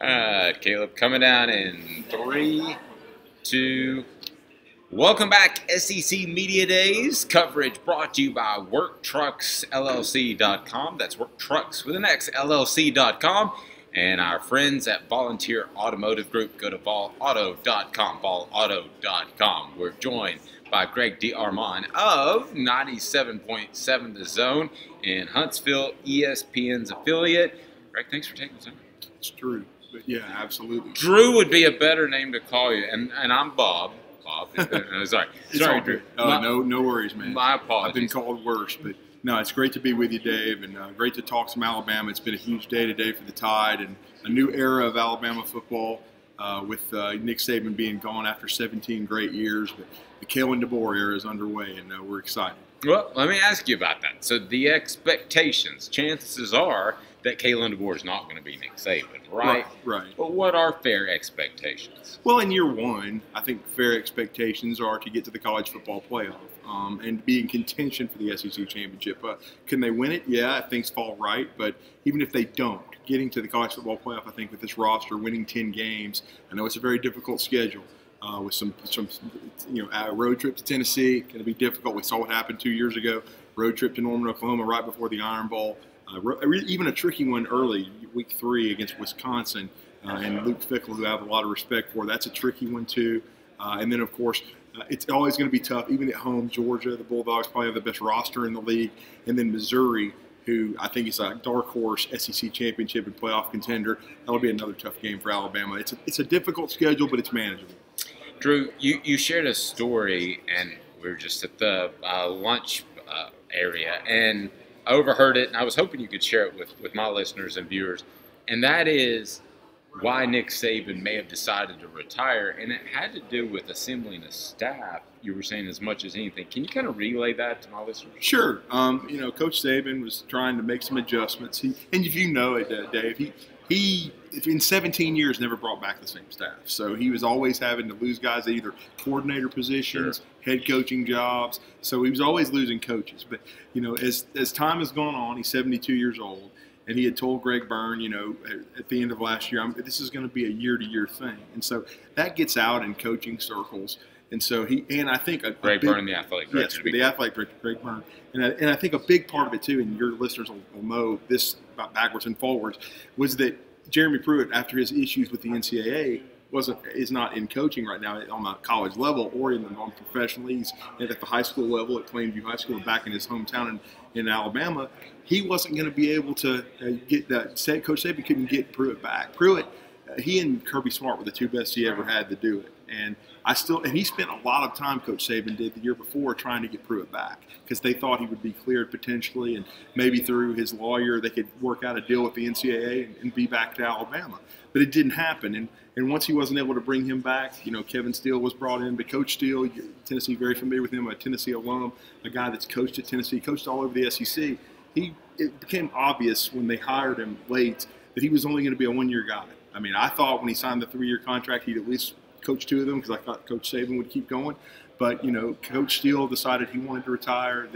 Caleb coming down in 3, 2. Welcome back, SEC Media Days. Coverage brought to you by WorkTrucksLLC.com. That's WorkTrucks with an X, LLC.com. And our friends at Volunteer Automotive Group, go to VolAuto.com, VolAuto.com. We're joined by Greg D. Armand of 97.7 The Zone in Huntsville, ESPN's affiliate. Greg, thanks for taking the time. It's Drew. But yeah, absolutely. Drew would be a better name to call you, and I'm Bob. Bob. No, sorry, Drew. No worries, man. My apologies. I've been called worse, but no, it's great to be with you, Dave, and great to talk some Alabama. It's been a huge day today for the Tide and a new era of Alabama football with Nick Saban being gone after 17 great years. But the Kalen DeBoer era is underway, and we're excited. Well, let me ask you about that. So the expectations, chances are that Kalen DeBoer is not going to be Nick Saban, right? Right. But what are fair expectations? Well, in year one, I think fair expectations are to get to the college football playoff and be in contention for the SEC championship. Can they win it? Yeah, if things fall right. But even if they don't, getting to the college football playoff, I think with this roster, winning 10 games, I know it's a very difficult schedule. With some road trip to Tennessee, going to be difficult. We saw what happened 2 years ago. Road trip to Norman, Oklahoma, right before the Iron Bowl. Even a tricky one early, week 3 against Wisconsin, and Luke Fickell, who I have a lot of respect for. That's a tricky one too. And then, of course, it's always going to be tough, even at home. Georgia, the Bulldogs probably have the best roster in the league, and then Missouri, who I think is a dark horse SEC championship and playoff contender. That'll be another tough game for Alabama. It's a difficult schedule, but it's manageable. Drew, you shared a story, and we were just at the lunch area, and I overheard it, and I was hoping you could share it with my listeners and viewers, and that is why Nick Saban may have decided to retire, and it had to do with assembling a staff, you were saying, as much as anything. Can you kind of relay that to my listeners? Sure. Coach Saban was trying to make some adjustments. And if you know it, Dave, he in 17 years never brought back the same staff. So he was always having to lose guys at either coordinator positions, sure, head coaching jobs. So he was always losing coaches. But, as time has gone on, he's 72 years old. And he had told Greg Byrne, at the end of last year, this is going to be a year-to-year thing. And so that gets out in coaching circles. And so I think Greg Byrne, the athletic director. Yes, the athletic director, Greg Byrne. And I think a big part of it, too, and your listeners will know this about backwards and forwards, was that Jeremy Pruitt, after his issues with the NCAA, is not in coaching right now on the college level or in the non-professional leagues at the high school level at Plainview High School and back in his hometown in Alabama. He wasn't going to be able to get that. Coach Saban couldn't get Pruitt back. Pruitt, he and Kirby Smart were the two best he ever had to do it. And he spent a lot of time, Coach Saban did the year before, trying to get Pruitt back because they thought he would be cleared potentially, and maybe through his lawyer they could work out a deal with the NCAA and be back to Alabama. But it didn't happen. And once he wasn't able to bring him back, Kevin Steele was brought in. But Coach Steele, Tennessee, very familiar with him, a Tennessee alum, a guy that's coached at Tennessee, coached all over the SEC. It became obvious when they hired him late that he was only going to be a one-year guy. I thought when he signed the 3-year contract he'd at least coach 2 of them because I thought Coach Saban would keep going. But, Coach Steele decided he wanted to retire.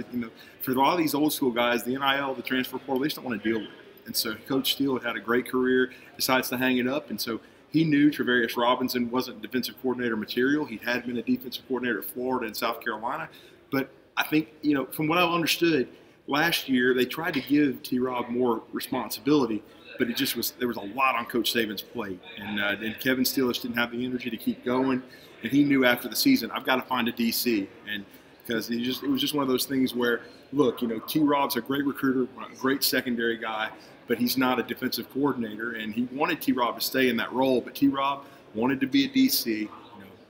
For a lot of these old school guys, the NIL, the transfer portal, they just don't want to deal with it. And so Coach Steele had a great career, decides to hang it up. And so he knew Travaris Robinson wasn't defensive coordinator material. He had been a defensive coordinator at Florida and South Carolina. But I think, from what I understood, last year they tried to give T-Rob more responsibility, but it just was – there was a lot on Coach Saban's plate. And Kevin Steele just didn't have the energy to keep going. And he knew after the season, I've got to find a DC. And because it was just one of those things where, look, T-Rob's a great recruiter, a great secondary guy, but he's not a defensive coordinator. And he wanted T-Rob to stay in that role, but T-Rob wanted to be a DC,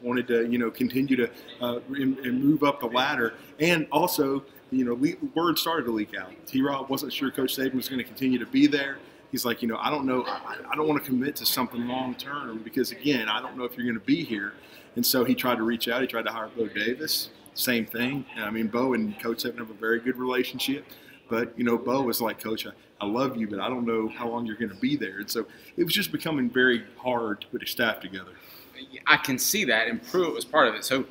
wanted to, continue to and move up the ladder. And also, word started to leak out. T-Rob wasn't sure Coach Saban was going to continue to be there. He's like, I don't know. I don't want to commit to something long term because, again, I don't know if you're going to be here. And so he tried to reach out. He tried to hire Bo Davis. Same thing. Bo and Coach Saban have a very good relationship. But, Bo was like, Coach, I love you, but I don't know how long you're going to be there. And so it was just becoming very hard to put a staff together. I can see that, and Pruitt was part of it. So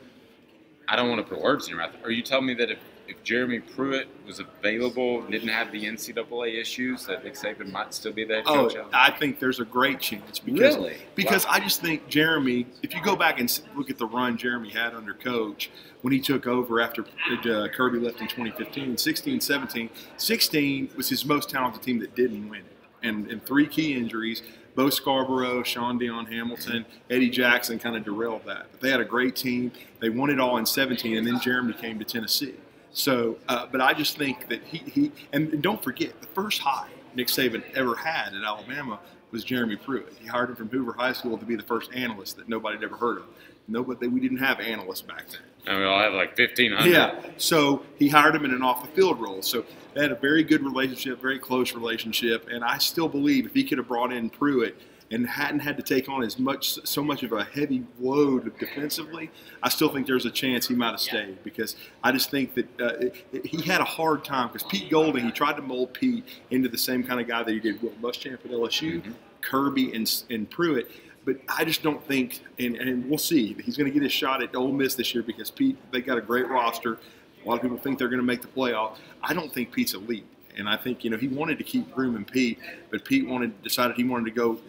I don't want to put words in your mouth. Are you telling me that if if Jeremy Pruitt was available, didn't have the NCAA issues, that Nick Saban might still be that coach? Oh, I think there's a great chance. Because, really? Because I just think Jeremy, if you go back and look at the run Jeremy had under Coach when he took over after Kirby left in 2015, 16, 17, 16 was his most talented team that didn't win it. And three key injuries, Bo Scarborough, Sean Deon Hamilton, Eddie Jackson kind of derailed that. But they had a great team. They won it all in 17, and then Jeremy came to Tennessee. So, but I just think that he and don't forget, the first hire Nick Saban ever had at Alabama was Jeremy Pruitt. He hired him from Hoover High School to be the first analyst that nobody had ever heard of. Nobody, we didn't have analysts back then. And we all had like 1,500. Yeah, so he hired him in an off-the-field role. So they had a very good relationship, very close relationship, and I still believe if he could have brought in Pruitt and hadn't had to take on as much, so much of a heavy load defensively, I still think there's a chance he might have stayed, because I just think that he had a hard time because Pete Golding, he tried to mold Pete into the same kind of guy that he did with Muschamp at LSU, Kirby, and Pruitt. But I just don't think, and we'll see. He's going to get his shot at Ole Miss this year because Pete, they got a great roster. A lot of people think they're going to make the playoff. I don't think Pete's elite. And I think, you know, he wanted to keep grooming Pete, but Pete decided he wanted to go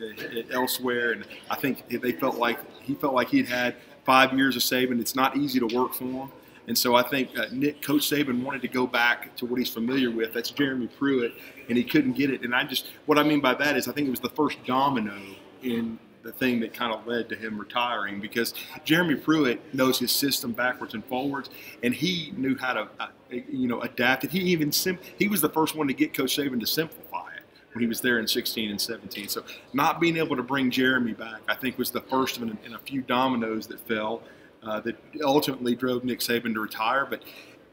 elsewhere. And I think they felt like he'd had 5 years of Saban. It's not easy to work for him. And so I think Coach Saban wanted to go back to what he's familiar with. That's Jeremy Pruitt, and he couldn't get it. And I just – what I mean by that is I think it was the first domino in – the thing that kind of led to him retiring, because Jeremy Pruitt knows his system backwards and forwards, and he knew how to, you know, adapt it. He even he was the first one to get Coach Saban to simplify it when he was there in 16 and 17. So not being able to bring Jeremy back, I think, was the first of in a few dominoes that fell that ultimately drove Nick Saban to retire. But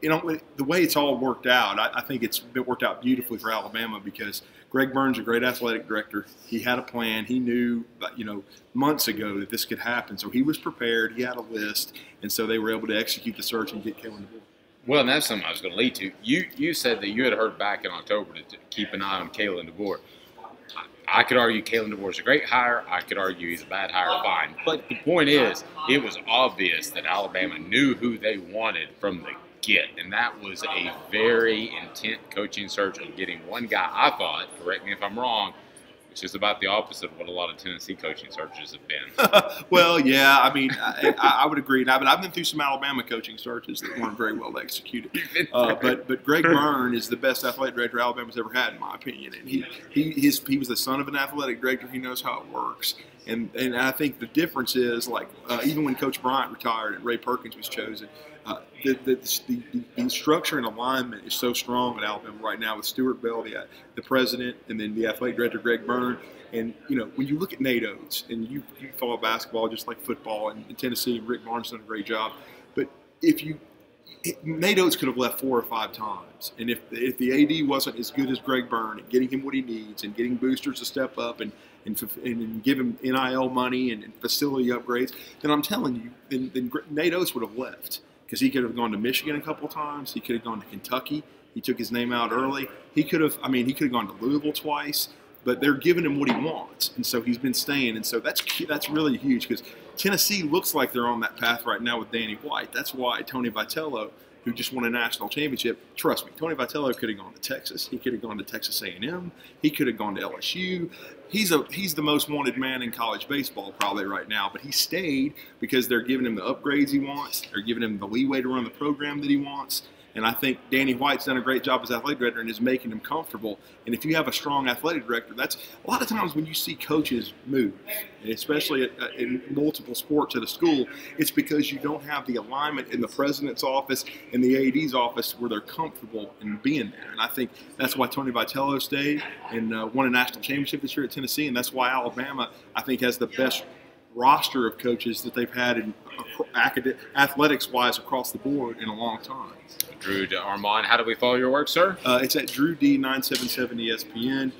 you know, the way it's all worked out, I think it's been worked out beautifully for Alabama, because Greg Byrne's a great athletic director. He had a plan. He knew, you know, months ago that this could happen. So he was prepared. He had a list. And so they were able to execute the search and get Kalen DeBoer. Well, and that's something I was going to lead to. You said that you had heard back in October to keep an eye on Kalen DeBoer. I could argue Kalen DeBoer is a great hire. I could argue he's a bad hire, fine. But the point is, it was obvious that Alabama knew who they wanted from the get, and that was a very intent coaching search of getting one guy. I thought, correct me if I'm wrong, which is about the opposite of what a lot of Tennessee coaching searches have been. Well, yeah, I mean, I would agree. But I've been through some Alabama coaching searches that weren't very well executed. But Greg Byrne is the best athletic director Alabama's ever had, in my opinion. And he was the son of an athletic director. He knows how it works. And I think the difference is, like, even when Coach Bryant retired and Ray Perkins was chosen, the structure and alignment is so strong at Alabama right now with Stuart Bell, the president, and then the athletic director, Greg Byrne. And, you know, when you look at Nate Oates, and you follow basketball just like football, and in Tennessee, Rick Barnes done a great job. But if you – Nate Oates could have left 4 or 5 times. And if the AD wasn't as good as Greg Byrne at getting him what he needs and getting boosters to step up and give him NIL money and facility upgrades, then I'm telling you, then Nate Oates would have left. Because he could have gone to Michigan a couple times. He could have gone to Kentucky. He took his name out early. He could have, I mean, he could have gone to Louisville twice. But they're giving him what he wants, and so he's been staying. And so that's really huge, because Tennessee looks like they're on that path right now with Danny White. That's why Tony Vitello, who just won a national championship, trust me, Tony Vitello could have gone to Texas. He could have gone to Texas A&M. He could have gone to LSU. He's the most wanted man in college baseball probably right now, but he stayed because they're giving him the upgrades he wants. They're giving him the leeway to run the program that he wants. And I think Danny White's done a great job as athletic director and is making him comfortable. And if you have a strong athletic director, that's a lot of times when you see coaches move, especially in multiple sports at a school, it's because you don't have the alignment in the president's office and the AD's office where they're comfortable in being there. And I think that's why Tony Vitello stayed and won a national championship this year at Tennessee. And that's why Alabama, I think, has the best roster of coaches that they've had in athletics-wise across the board in a long time. Drew DeArmond, how do we follow your work, sir? It's at Drew D 977 ESPN.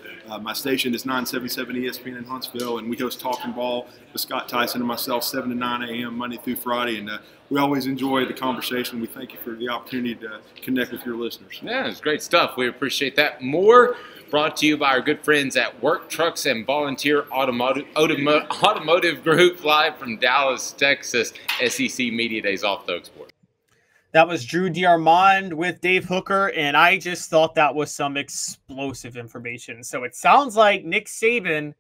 My station is 977 ESPN in Huntsville, and we host Talking Ball with Scott Tyson and myself 7 to 9 a.m. Monday through Friday, and we always enjoy the conversation. We thank you for the opportunity to connect with your listeners. Yeah, it's great stuff. We appreciate that. More brought to you by our good friends at Work Trucks and Volunteer Automotive Group, live from Dallas, Texas. SEC Media Days off the Oak Sports. That was Drew DeArmond with Dave Hooker, and I just thought that was some explosive information. So it sounds like Nick Saban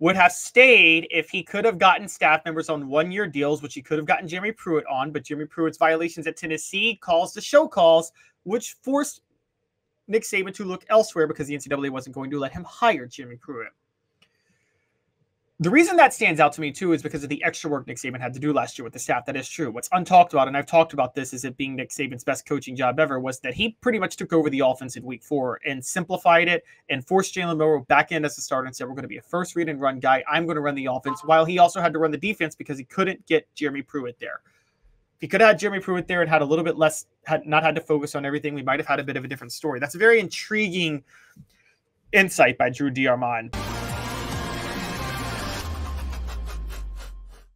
would have stayed if he could have gotten staff members on one-year deals, which he could have gotten Jeremy Pruitt on, but Jeremy Pruitt's violations at Tennessee caused the show calls, which forced Nick Saban to look elsewhere because the NCAA wasn't going to let him hire Jeremy Pruitt. The reason that stands out to me, too, is because of the extra work Nick Saban had to do last year with the staff. That is true. What's untalked about, and I've talked about this, is it being Nick Saban's best coaching job ever, was that he pretty much took over the offense in week 4 and simplified it and forced Jalen Milroe back in as a starter and said, we're going to be a first read and run guy. I'm going to run the offense, while he also had to run the defense because he couldn't get Jeremy Pruitt there. If he could have had Jeremy Pruitt there and had a little bit less, had not had to focus on everything, we might have had a bit of a different story. That's a very intriguing insight by Drew DeArmond.